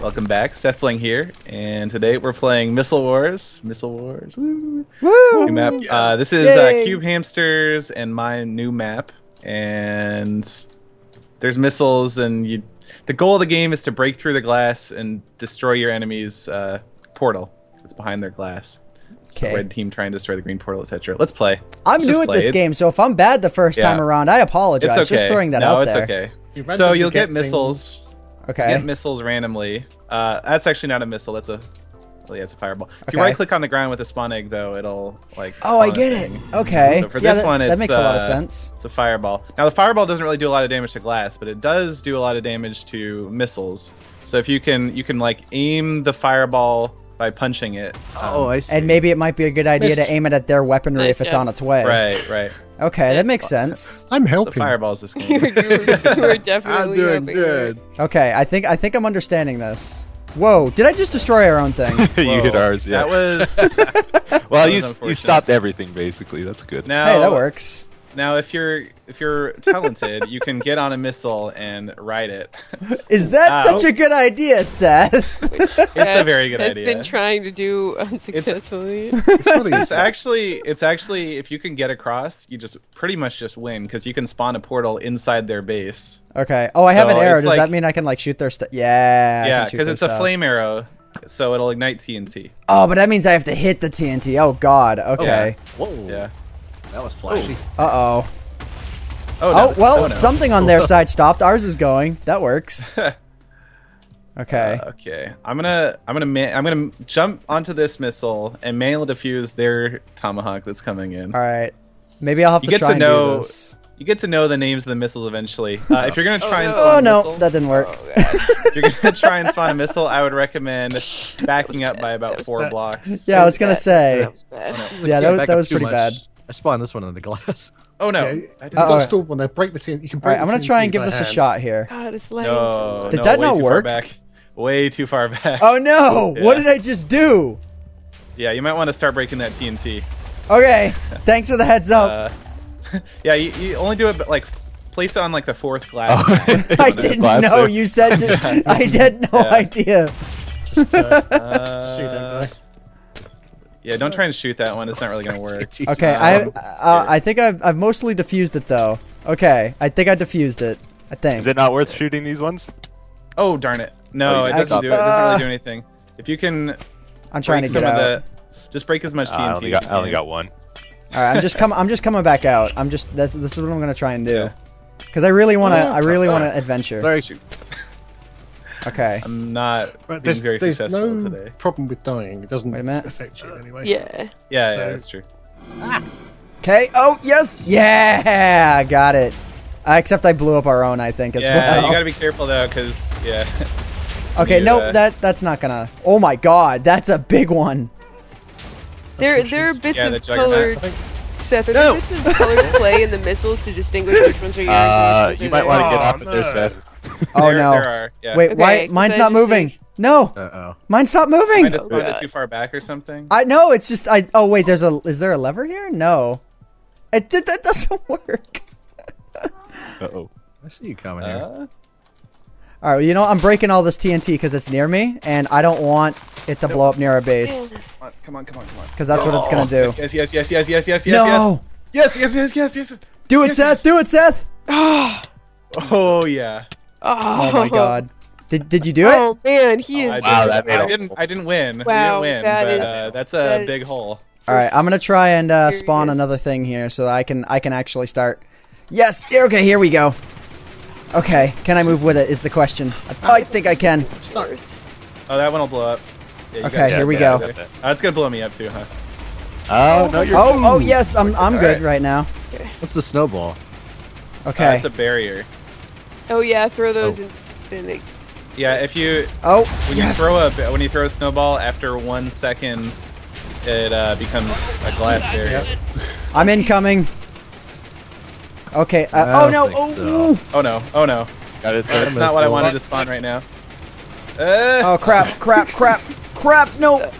Welcome back, SethBling here, and today we're playing Missile Wars. Woo! Woo! New map. Yes. This is CubeHamster's and my new map, and there's missiles, and the goal of the game is to break through the glass and destroy your enemy's portal that's behind their glass. So red team trying to destroy the green portal, etc. Let's play. I'm new at this game, so if I'm bad the first time around, I apologize. It's okay. Just throwing that out there. No, it's okay. So you'll get missiles. Okay. You get missiles randomly. That's actually not a missile. That's a, well, yeah, it's a fireball. If you right-click on the ground with a spawn egg, though, it'll like. Oh, I get it. Okay. So for this one, that makes a lot of sense. It's a fireball. Now the fireball doesn't really do a lot of damage to glass, but it does do a lot of damage to missiles. So if you can like aim the fireball by punching it. Oh, I see. And maybe it might be a good idea to aim it at their weaponry if it's on its way. Right, right. Okay, that makes sense. I'm helping. So fireballs this game. you were definitely I'm doing helping. Good. Okay, I think I'm understanding this. Whoa! Did I just destroy our own thing? You hit ours. Yeah. That was. Well, you stopped everything basically. That's good. Now, hey, that works. Now, if you're talented, you can get on a missile and ride it. Is that such a good idea, Seth? It's a very good idea. It's been trying to do unsuccessfully. It's actually if you can get across, you just pretty much just win because you can spawn a portal inside their base. Okay. Oh, I have an arrow. Does that mean I can like shoot their stuff? Yeah. Yeah, because it's a flame arrow. So it'll ignite TNT. Oh, but that means I have to hit the TNT. Oh God. Okay. Oh, yeah. Whoa. Yeah. That was flashy. Uh-oh. Oh, no. Well, something on their side stopped. Ours is going. That works. Okay. Okay. I'm gonna jump onto this missile and manually defuse their tomahawk that's coming in. All right. Maybe I'll have to try and do this. You get to know the names of the missiles eventually. If you're gonna try and spawn a missile, that didn't work. Oh, if you're gonna try and spawn a missile, I would recommend backing up by about 4 blocks. Yeah, I was gonna say. That was bad. Yeah, that was pretty bad. I spawned this one on the glass. Oh no! Yeah, I didn't install one. I break the tin. You can break. All right, I'm gonna try and give this a shot here. God, it's lagging. No, did that not work? Way too far back. Oh no! Yeah. What did I just do? Yeah, you might want to start breaking that TNT. Okay. Thanks for the heads up. Yeah, you only do it like place it on like the 4th glass. I didn't know you said. I had no idea. Just shoot that guy. Yeah, don't try and shoot that one. It's not really gonna work. Okay, I think I've mostly defused it though. Okay, I think I defused it. I think. Is it not worth shooting these ones? Oh darn it! No, it doesn't do it. It doesn't really do anything. If you can, I'm trying to get out. Just break as much TNT. I only got one. All right, I'm just coming back out. This is what I'm gonna try and do. Because I really wanna adventure. Sorry, shoot. Okay. I'm not being very successful today. There's no problem with dying. It doesn't affect you anyway. Yeah. Yeah, so. Yeah, that's true. Okay. Oh, yes. Yeah. I got it. Except I blew up our own, I think, as well. Yeah, you got to be careful, though, because, yeah. Okay, nope, that's not going to... Oh, my God. That's a big one. There are bits of colored... Seth, are there bits of colored clay in the missiles to distinguish which ones are yours? You might want to get off of there, Seth. Oh no! There are, yeah. Wait, why? Mine's not moving. No. Uh oh. Mine stopped moving. I just moved it too far back or something. I know. It's just I. Oh wait, there's a. Is there a lever here? No. It did. That doesn't work. Oh. I see you coming here. All right. Well, you know I'm breaking all this TNT because it's near me, and I don't want it to blow up near our base. Come on. Because that's what it's gonna do. Yes. Do it, Seth. Do it, Seth. Oh yeah. Oh my God! Did you do it? Oh man, he is. Wow, I didn't win. Wow, didn't win, that's a big hole. All right, I'm gonna try and spawn another thing here so that I can actually start. Yes. Okay, here we go. Okay, can I move with it? Is the question. I think I can. Stars. Oh, that one will blow up. Yeah, okay, here we go. It's gonna blow me up too, huh? Oh no, you're. Oh yes, I'm good right now. What's the snowball? Okay. That's a barrier. Oh yeah, throw those in. Yeah, if you when you throw a snowball after 1 second, it becomes a glass barrier. I'm incoming. Okay. Oh no! Oh no! That's not what I wanted to spawn right now. Oh crap! No.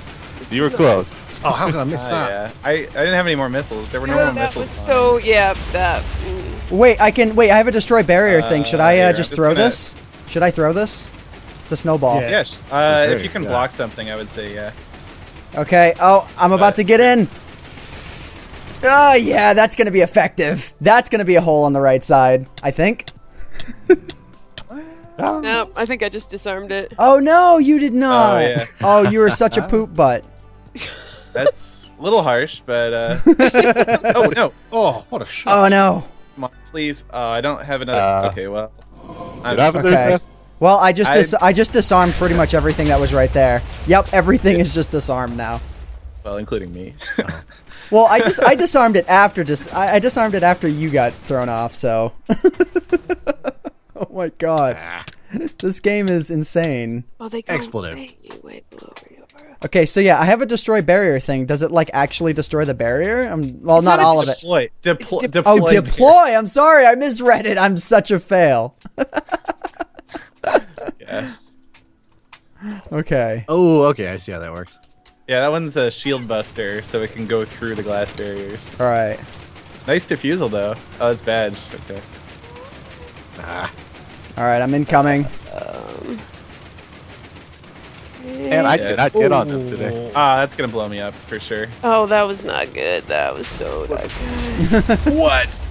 You were close. Oh, how can I miss that? Yeah. I didn't have any more missiles. There were no more missiles. Was so that. Wait, I have a destroy barrier thing. Should I just throw this? Should I throw this? It's a snowball. Yeah. Yes. If you can block something, I would say yeah. Okay. Oh, I'm about to get in. Oh, yeah, that's going to be effective. That's going to be a hole on the right side, I think. No, I think I just disarmed it. Oh, no, you did not. Oh, yeah. Oh, you were such a poop butt. That's a little harsh, but... oh, no. Oh, what a shot. Oh, no. Come on, please. Oh, I don't have another... okay, well... Well, I just disarmed pretty much everything that was right there. Yep, everything is just disarmed now. Well, including me. Well, I disarmed it after I disarmed it after you got thrown off. So, oh my god, this game is insane. Oh, they exploded. Okay, so yeah, I have a destroy barrier thing. Does it like actually destroy the barrier? Well, not all of it. Deploy. Oh, deploy. I'm sorry, I misread it. I'm such a fail. Yeah. Okay. Oh, okay. I see how that works. Yeah, that one's a shield buster, so it can go through the glass barriers. All right. Nice defusal, though. Oh, it's badged. Okay. Ah. All right, I'm incoming. And I did not get on them today. Ah, that's gonna blow me up for sure. Oh, that was not good. That was so bad. What?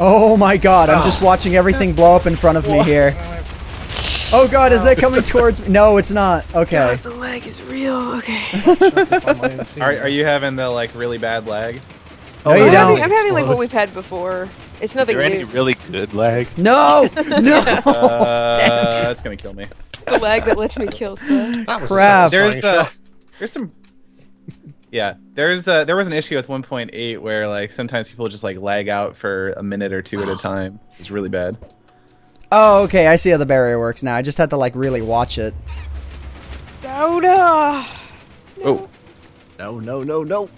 Oh my God! I'm just watching everything blow up in front of me here. Oh god, is that coming towards me? No, it's not. Okay. God, the lag is real. Okay. Are you having the like really bad lag? Oh, no, you don't. I'm having like what we've had before. It's nothing new. Is there any really good lag? No! No! That's gonna kill me. It's the lag that lets me kill Seth. Crap. There's some... Yeah, there was an issue with 1.8 where like sometimes people just like lag out for a minute or two at a time. It's really bad. Oh, okay, I see how the barrier works now. I just had to, like, really watch it. No, no. Oh. No, no, no, no.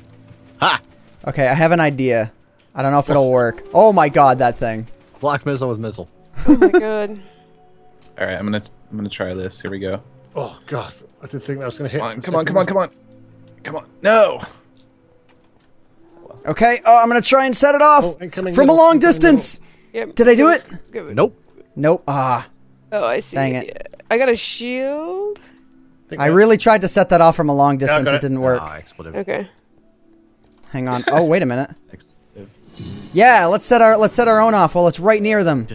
Ha! Okay, I have an idea. I don't know if it'll work. Oh, my God, that thing. Block missile with missile. Oh, my God. All right, I'm gonna try this. Here we go. Oh, God. I didn't think that was going to hit. Come on, come on, come on, come on. Come on. No! Okay, oh, I'm going to try and set it off from a long distance. Yep. Did I do it? Nope. Nope. Ah. Oh, I see. Dang it. I got a shield. I really tried to set that off from a long distance. It didn't work. Okay. Hang on. Oh, wait a minute. Yeah, let's set our own off. Well, it's right near them.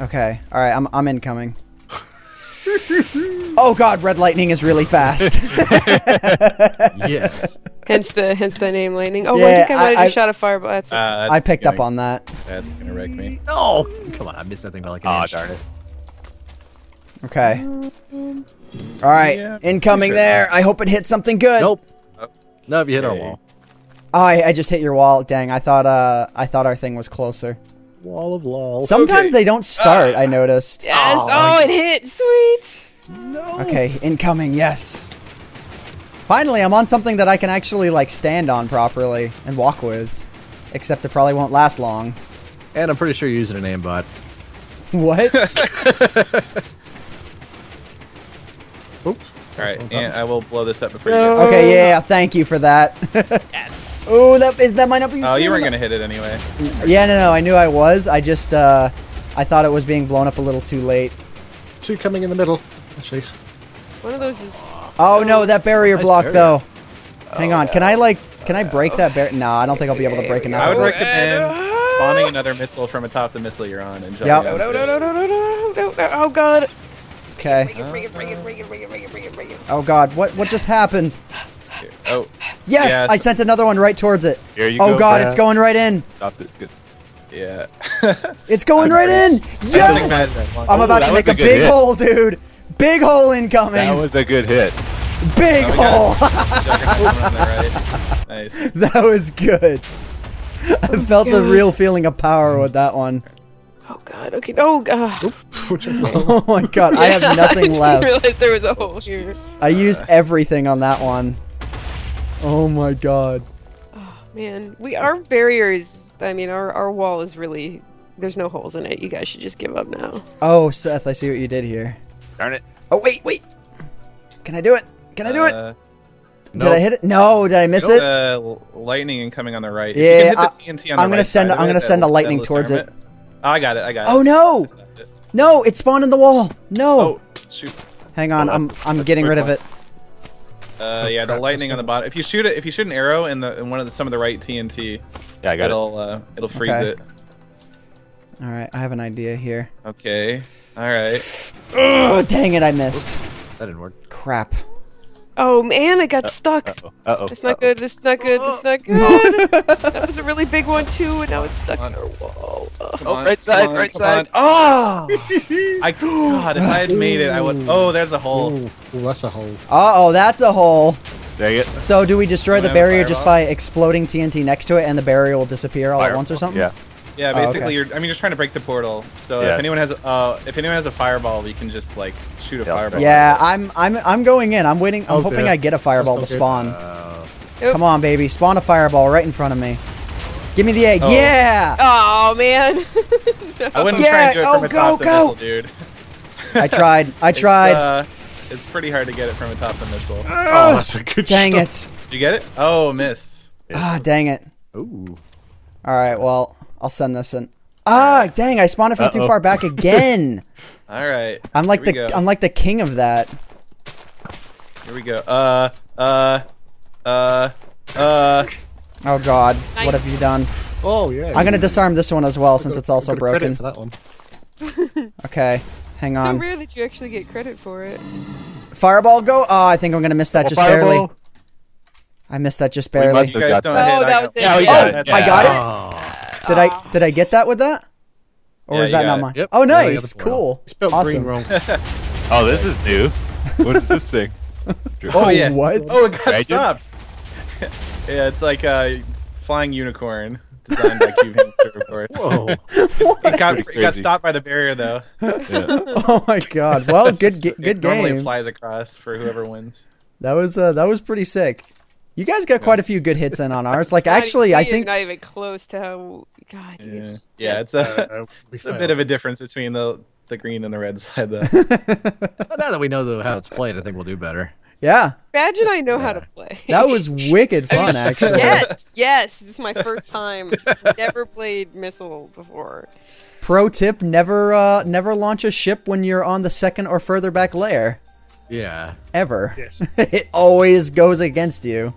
Okay. All right. I'm incoming. Oh God, red lightning is really fast. Yes. Hence the name lightning. Oh, yeah, I think I might have shot a fireball. That's right. I picked up on that. That's gonna wreck me. Oh, come on! I missed that thing by like an inch. Darn it. Okay. All right, incoming there. I hope it hits something good. Nope. No, if you hit our wall. Oh, I just hit your wall. Dang, I thought our thing was closer. Wall of lol. Sometimes they don't start. I noticed. Yes. Oh, it hit. Sweet. No. Okay, incoming. Yes. Finally, I'm on something that I can actually, like, stand on properly and walk with. Except it probably won't last long. And I'm pretty sure you're using an aimbot. What? Oops. Alright, and I will blow this up before you do. Okay, yeah, thank you for that. Yes. Ooh, that might not be... Oh, you weren't going to hit it anyway. Yeah, no, I knew I was. I just, I thought it was being blown up a little too late. Two coming in the middle, actually. One of those is... Oh no, that barrier block though. Hang on, can I break that barrier? No, I don't think I'll be able to break another. I would recommend spawning another missile from atop the missile you're on and jumping. Yep. No, no, no, no, no, no, no, no, oh god. Okay. Bring it. Oh god, what just happened? Oh. Yes, I sent another one right towards it. Here you go. Oh god, it's going right in. Stop it. Yeah. It's going right in. Yes. I'm about to make a big hole, dude. Big hole incoming. That was a good hit. Big hole. Nice. That was good. I felt the real feeling of power with that one. Oh god. Okay. Oh god. Oh my god. I have nothing left. I didn't realize there was a hole here. I used everything on that one. Oh my god. Oh man. Our barrier is. I mean, our wall is really. There's no holes in it. You guys should just give up now. Oh Seth, I see what you did here. Darn it. Oh, wait. Can I do it? Can I do it? Nope. Did I hit it? No, did I miss it? Lightning incoming on the right. Yeah, I'm going to send a lightning towards it. Oh, I got it. Oh, no. No, it spawned in the wall. No. Oh, shoot. Hang on, I'm getting rid of it. Yeah, the lightning on the bottom. If you shoot it, if you shoot an arrow in the some of the right TNT, yeah, I got it'll freeze it. All right, I have an idea here. Okay. All right. Oh, dang it, I missed. Oops. That didn't work. Crap. Oh man, I got stuck. Uh-oh. It's not good. This is not good. This is not good. That was a really big one too, and now it's stuck on our wall. Oh, right side, right side. Oh! I God, if I had made it, I would. Oh, there's a hole. Ooh, that's a hole. Uh-oh, that's a hole. Dang it. So, do we destroy the barrier just by exploding TNT next to it, and the barrier will disappear all at once or something? Yeah. Yeah, basically, I mean, you're trying to break the portal. So yeah. If anyone has, if anyone has a fireball, we can just like shoot a fireball. Yeah, I'm going in. I'm waiting. I'm hoping I get a fireball to spawn. Come on, baby, spawn a fireball right in front of me. Give me the egg. Yeah. Oh man. No. I wouldn't try and do it from atop the missile, dude. I tried. I tried. It's pretty hard to get it from atop the missile. Oh, that's a good shot. Dang it. Did you get it? Oh, miss. Ah, dang it. Ooh. All right. Well. I'll send this in. Ah, dang! I spawned it from too far back again. All right. I'm like the king of that. Here we go. Oh God! Nice. What have you done? Oh yeah. I'm gonna disarm this one as well since it's also broken. For that one. Okay, hang on. So rare that you actually get credit for it. Fireball go! Oh, I think I'm gonna miss that just barely. I missed that just barely. You guys don't hit. I got it. Did I get that with that? Or is that not mine? Yep. Oh, nice. Cool. Awesome. Oh, this is new. What is this thing? Oh, yeah. What? Oh, it got stopped. Yeah, it's like a flying unicorn designed by CubeHamster, of course. Whoa. It got stopped by the barrier, though. Yeah. Oh, my God. Well, good game. Normally it flies across for whoever wins. That was pretty sick. You guys got quite a few good hits in on ours. Like, actually, I think... You're not even close to how... God, he's just... Yeah, it's a bit of a difference between the green and the red side, though. Well, now that we know how it's played, I think we'll do better. Yeah. Imagine I know how to play. That was wicked fun, actually. Yes, yes. This is my first time. Never played Missile before. Pro tip, never launch a ship when you're on the second or further back layer. Yeah. Ever. Yes. It always goes against you.